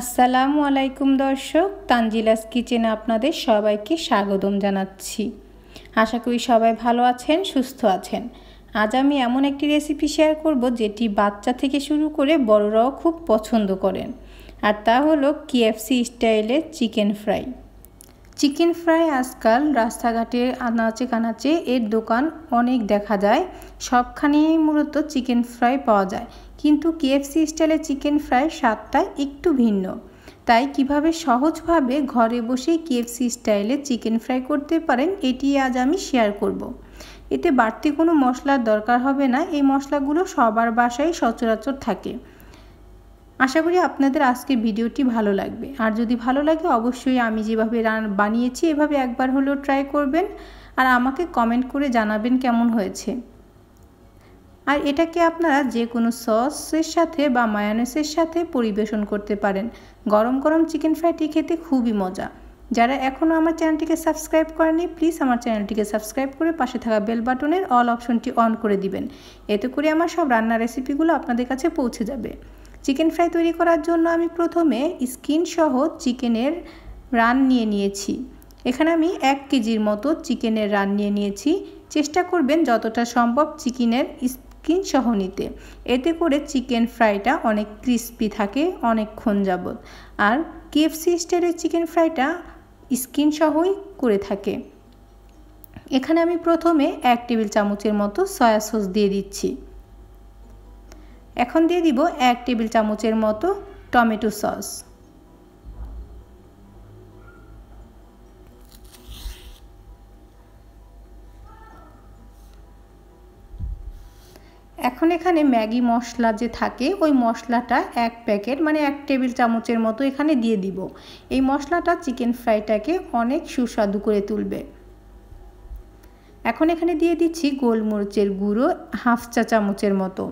আসসালামু আলাইকুম দর্শক, তানজিলাস কিচেনে আপনাদের সবাইকে স্বাগতম জানাচ্ছি। আশা করি সবাই ভালো আছেন, সুস্থ আছেন। আজ আমি এমন একটি রেসিপি শেয়ার করব যেটি বাচ্চা থেকে শুরু করে বড়রাও খুব পছন্দ করেন, আর তা হলো কেএফসি স্টাইলে চিকেন ফ্রাই। চিকেন ফ্রাই আজকাল রাস্তাঘাটের আনাচে কানাচে এর দোকান অনেক দেখা যায়, সবখানেই মূলত চিকেন ফ্রাই পাওয়া যায়। কিন্তু কেএফসি স্টাইলে চিকেন ফ্রাই স্বাদটা একটু ভিন্ন। তাই কিভাবে সহজভাবে ঘরে বসেই কেএফসি স্টাইলে চিকেন ফ্রাই করতে পারেন এটি আজ আমি শেয়ার করব। এতে বাড়তি কোনো মশলার দরকার হবে না। এই মশলাগুলো সবার বাসায় সচরাচর থাকে। আশা করি আপনাদের আজকে ভিডিওটি ভালো লাগবে। আর যদি ভালো লাগে অবশ্যই আমি যেভাবে বানিয়েছি এভাবে একবার হলেও ট্রাই করবেন, আর আমাকে কমেন্ট করে জানাবেন কেমন হয়েছে। আর এটাকে আপনারা যে কোনো সসের সাথে বা মায়োনেসের সাথে পরিবেশন করতে পারেন। গরম গরম চিকেন ফ্রাইটি খেতে খুবই মজা। যারা এখনও আমার চ্যানেলটিকে সাবস্ক্রাইব করেনি প্লিজ আমার চ্যানেলটিকে সাবস্ক্রাইব করে পাশে থাকা বেল বাটনের অল অপশনটি অন করে দিবেন। এতে করে আমার সব রান্নার রেসিপিগুলো আপনাদের কাছে পৌঁছে যাবে। চিকেন ফ্রাই তৈরি করার জন্য আমি প্রথমে স্কিন সহ চিকেনের রান নিয়ে নিয়েছি। এখানে আমি 1 কেজির মতো চিকেনের রান নিয়ে নিয়েছি। চেষ্টা করবেন যতটা সম্ভব চিকেনের স্কিন সহ নিতে, এতে করে চিকেন ফ্রাইটা অনেক ক্রিস্পি থাকে অনেকক্ষণ যাবৎ। আর কেএফসি স্টাইলের চিকেন ফ্রাইটা স্কিন সহই করে থাকে। এখানে আমি প্রথমে 1 টেবিল চামচের মতো সয়া সস দিয়ে দিচ্ছি। এখন দিয়ে দিব 1 টেবিল চামচের মতো টমেটো সস। এখন এখানে ম্যাগি মশলা যে থাকে ওই মশলাটা 1 প্যাকেট মানে 1 টেবিল চামচের মতো এখানে দিয়ে দিব। এই মশলাটা চিকেন ফ্রাইটাকে অনেক সুস্বাদু করে তুলবে। এখন এখানে দিয়ে দিচ্ছি গোলমরিচের গুঁড়ো 1/2 চা চামচের মতো।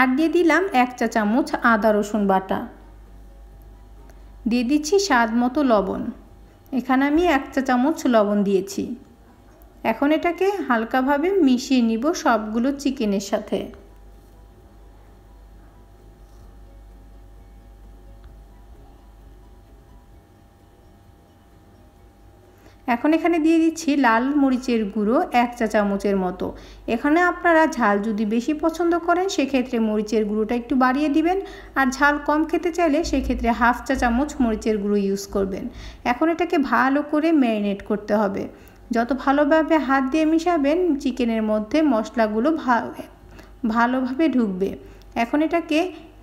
আর দিয়ে দিলাম 1 চা চামচ আদা রসুন বাটা। দিয়ে দিচ্ছি স্বাদ মতো লবণ। এখানে আমি 1 চা চামচ লবণ দিয়েছি। এখন এটাকে হালকাভাবে মিশিয়ে নিব সবগুলো চিকেনের সাথে। এখন এখানে দিয়ে দিচ্ছি লাল মরিচের গুঁড়ো 1 চা চামচের মতো। এখানে আপনারা ঝাল যদি বেশি পছন্দ করেন সেক্ষেত্রে মরিচের গুঁড়োটা একটু বাড়িয়ে দিবেন, আর ঝাল কম খেতে চাইলে সেক্ষেত্রে 1/2 চা চামচ মরিচের গুঁড়ো ইউজ করবেন। এখন এটাকে ভালো করে ম্যারিনেট করতে হবে। যত ভালোভাবে হাত দিয়ে মিশাবেন চিকেনের মধ্যে মশলাগুলো ভালোভাবে ঢুকবে। এখন এটাকে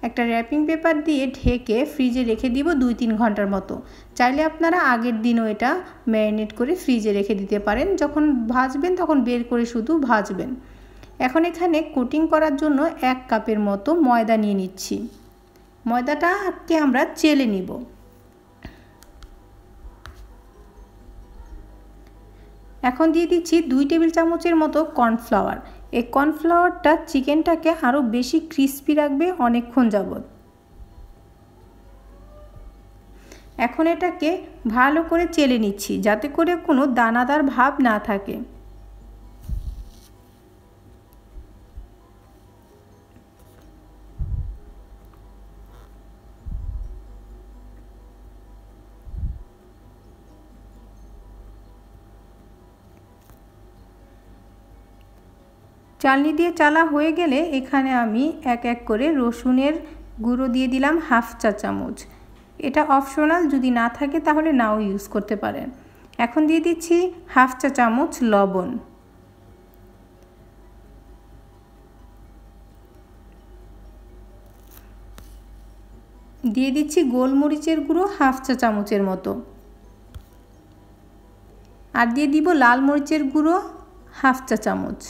একটা র্যাপিং পেপার দিয়ে ঢেকে ফ্রিজে রেখে দিব 2-3 ঘন্টার মতো। চাইলে আপনারা আগের দিনও এটা ম্যারিনেট করে ফ্রিজে রেখে দিতে পারেন। যখন ভাজবেন তখন বের করে শুধু ভাজবেন। এখন এখানে কোটিং করার জন্য 1 কাপের মতো ময়দা নিয়ে নিচ্ছি। ময়দাটাকে আমরা চেলে নিব। এখন দিয়ে দিচ্ছি 2 টেবিল চামচের মতো কর্নফ্লাওয়ার। এই কর্নফ্লাওয়ারটা চিকেনটাকে আরও বেশি ক্রিস্পি রাখবে অনেকক্ষণ যাবৎ। এখন এটাকে ভালো করে চেলে নিচ্ছি যাতে করে কোনো দানাদার ভাব না থাকে। চালনি দিয়ে চালা হয়ে গেলে এখানে আমি এক এক করে রসুনের গুঁড়ো দিয়ে দিলাম 1/2 চা চামচ। এটা অপশনাল, যদি না থাকে তাহলে নাও ইউজ করতে পারেন। এখন দিয়ে দিচ্ছি 1/2 চা চামচ লবণ। দিয়ে দিচ্ছি গোলমরিচের গুঁড়ো 1/2 চা চামচের মতো। আর দিয়ে দিব লাল মরিচের গুঁড়ো 1/2 চা চামচ।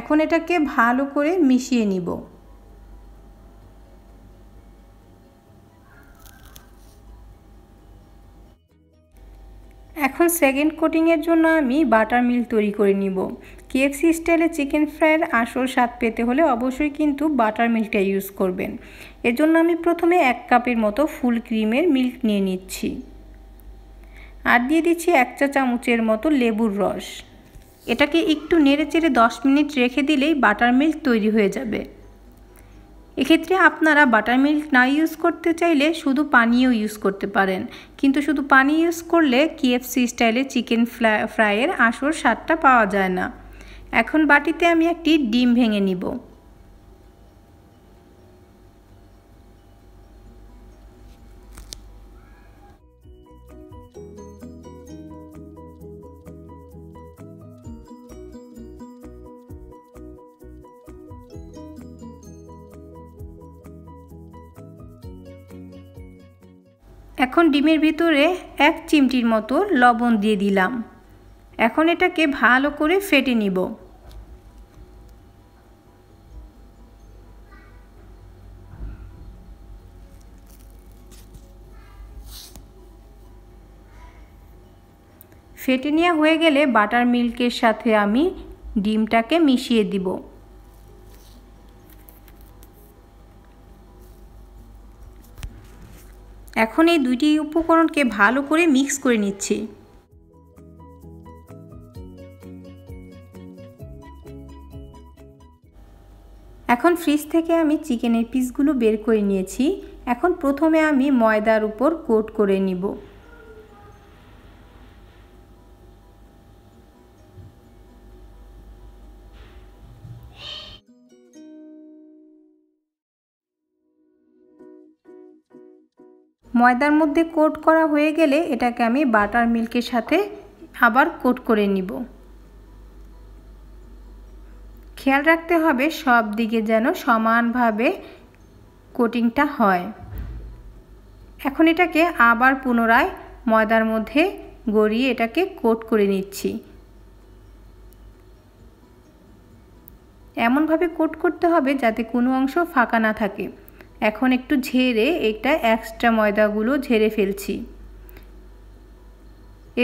এখন এটাকে ভালো করে মিশিয়ে নিব। এখন সেকেন্ড কোটিংয়ের জন্য আমি বাটার মিল্ক তৈরি করে নিব। কেএফসি স্টাইলে চিকেন ফ্রাইয়ের আসল স্বাদ পেতে হলে অবশ্যই কিন্তু বাটার মিল্কটা ইউজ করবেন। এর জন্য আমি প্রথমে 1 কাপের মতো ফুল ক্রিমের মিল্ক নিয়ে নিচ্ছি। আর দিয়ে দিচ্ছি 1 চা চামচের মতো লেবুর রস। এটাকে একটু নেড়েচেড়ে 10 মিনিট রেখে দিলেই বাটার মিল্ক তৈরি হয়ে যাবে। এক্ষেত্রে আপনারা বাটার মিল্ক না ইউজ করতে চাইলে শুধু পানিও ইউজ করতে পারেন, কিন্তু শুধু পানি ইউজ করলে KFC স্টাইলে চিকেন ফ্রাইয়ের আসল স্বাদটা পাওয়া যায় না। এখন বাটিতে আমি একটি ডিম ভেঙে নিব। এখন ডিমের ভিতরে এক চিমটির মতো লবণ দিয়ে দিলাম। এখন এটাকে ভালো করে ফেটে নিব। ফেটে নেওয়া হয়ে গেলে বাটার মিল্কের সাথে আমি ডিমটাকে মিশিয়ে দিব। এখন এই দুইটি উপকরণকে ভালো করে মিক্স করে নিচ্ছি। এখন ফ্রিজ থেকে আমি চিকেনের পিসগুলো বের করে নিয়েছি। এখন প্রথমে আমি ময়দার উপর কোট করে নিব। ময়দার মধ্যে কোট করা হয়ে গেলে এটাকে আমি বাটার মিল্কের সাথে আবার কোট করে নিব। খেয়াল রাখতে হবে সব দিকে যেন সমানভাবে কোটিংটা হয়। এখন এটাকে আবার পুনরায় ময়দার মধ্যে গড়িয়ে এটাকে কোট করে নিচ্ছি। এমনভাবে কোট করতে হবে যাতে কোনো অংশ ফাঁকা না থাকে। এখন একটু ঝেড়ে এটা এক্সট্রা ময়দাগুলো ঝেড়ে ফেলছি।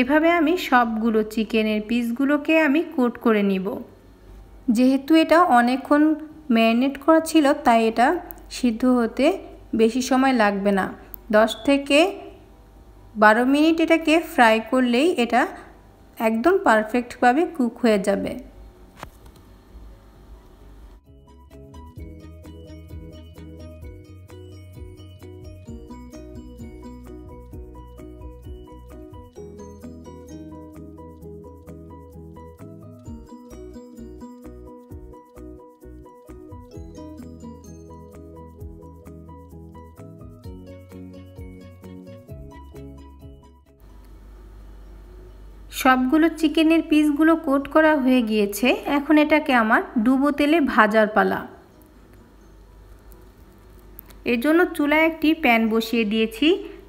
এভাবে আমি সবগুলো চিকেনের পিসগুলোকে আমি কোট করে নিব। যেহেতু এটা অনেকক্ষণ ম্যারিনেট করা ছিল তাই এটা সিদ্ধ হতে বেশি সময় লাগবে না। 10 থেকে 12 মিনিট এটাকে ফ্রাই করলেই এটা একদম পারফেক্টভাবে কুক হয়ে যাবে। সবগুলো চিকেনের পিসগুলো কোট করা হয়ে গিয়েছে। এখন এটাকে আমার ডুবো তেলে ভাজার পালা। এর জন্য চুলায় একটি প্যান বসিয়ে দিয়েছি,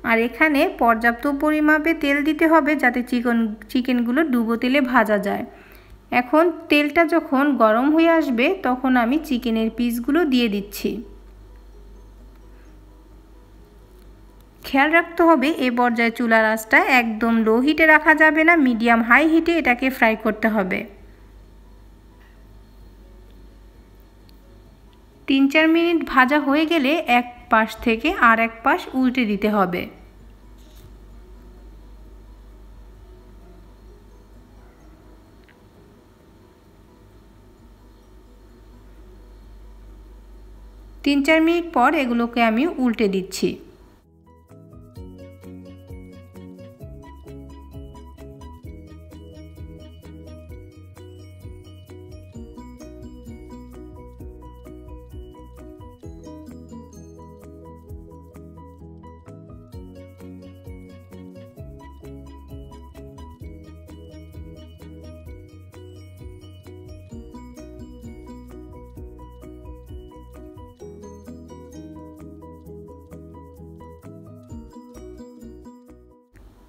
আর এখানে পর্যাপ্ত পরিমাপে তেল দিতে হবে যাতে চিকেনগুলো ডুবো তেলে ভাজা যায়। এখন তেলটা যখন গরম হয়ে আসবে তখন আমি চিকেনের পিসগুলো দিয়ে দিচ্ছি। খেয়াল রাখতে হবে এ পর্যায়ে চুলার আঁচটা একদম লো হিটে রাখা যাবে না, মিডিয়াম হাই হিটে এটাকে ফ্রাই করতে হবে। 3-4 মিনিট ভাজা হয়ে গেলে এক পাশ থেকে আর এক পাশ উল্টে দিতে হবে। তিন চার মিনিট পর এগুলোকে আমি উল্টে দিচ্ছি।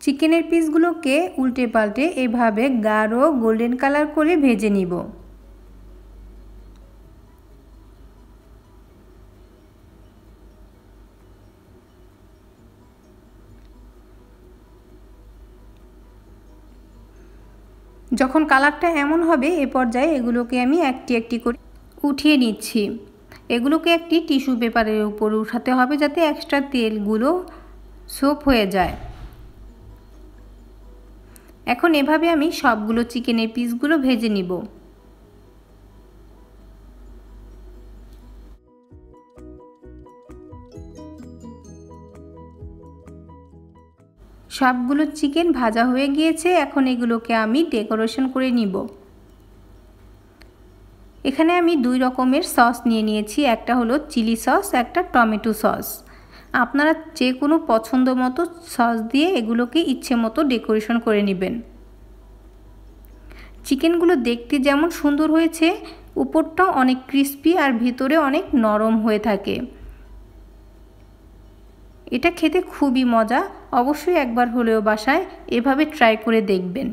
চিকেনের পিসগুলোকে উল্টে পাল্টে এভাবে গাঢ় গোল্ডেন কালার করে ভেজে নিব। যখন কালারটা এমন হবে এ পর্যায়ে এগুলোকে আমি একটি একটি করে উঠিয়ে নিচ্ছি। এগুলোকে একটি টিস্যু পেপারের উপর উঠাতে হবে যাতে এক্সট্রা তেলগুলো সোপ হয়ে যায়। এখন এভাবে আমি সবগুলো চিকেনের পিসগুলো ভেজে নিব। সবগুলো চিকেন ভাজা হয়ে গিয়েছে, এখন এগুলোকে আমি ডেকোরেশন করে নিব। এখানে আমি দুই রকমের সস নিয়ে নিয়েছি, একটা হলো চিলি সস, একটা টমেটো সস। আপনারা যে কোনো পছন্দ মতো সস দিয়ে এগুলোকে ইচ্ছে মতো ডেকোরেশন করে নেবেন। চিকেনগুলো দেখতে যেমন সুন্দর হয়েছে, উপরটাও অনেক ক্রিস্পি আর ভিতরে অনেক নরম হয়ে থাকে। এটা খেতে খুবই মজা, অবশ্যই একবার হলেও বাসায় এভাবে ট্রাই করে দেখবেন।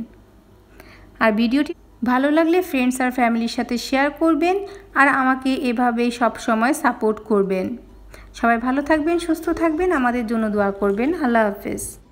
আর ভিডিওটি ভালো লাগলে ফ্রেন্ডস আর ফ্যামিলির সাথে শেয়ার করবেন আর আমাকে এভাবেই সবসময় সাপোর্ট করবেন। সবাই ভালো থাকবেন, সুস্থ থাকবেন, আমাদের জন্য দোয়া করবেন। আল্লাহ হাফেজ।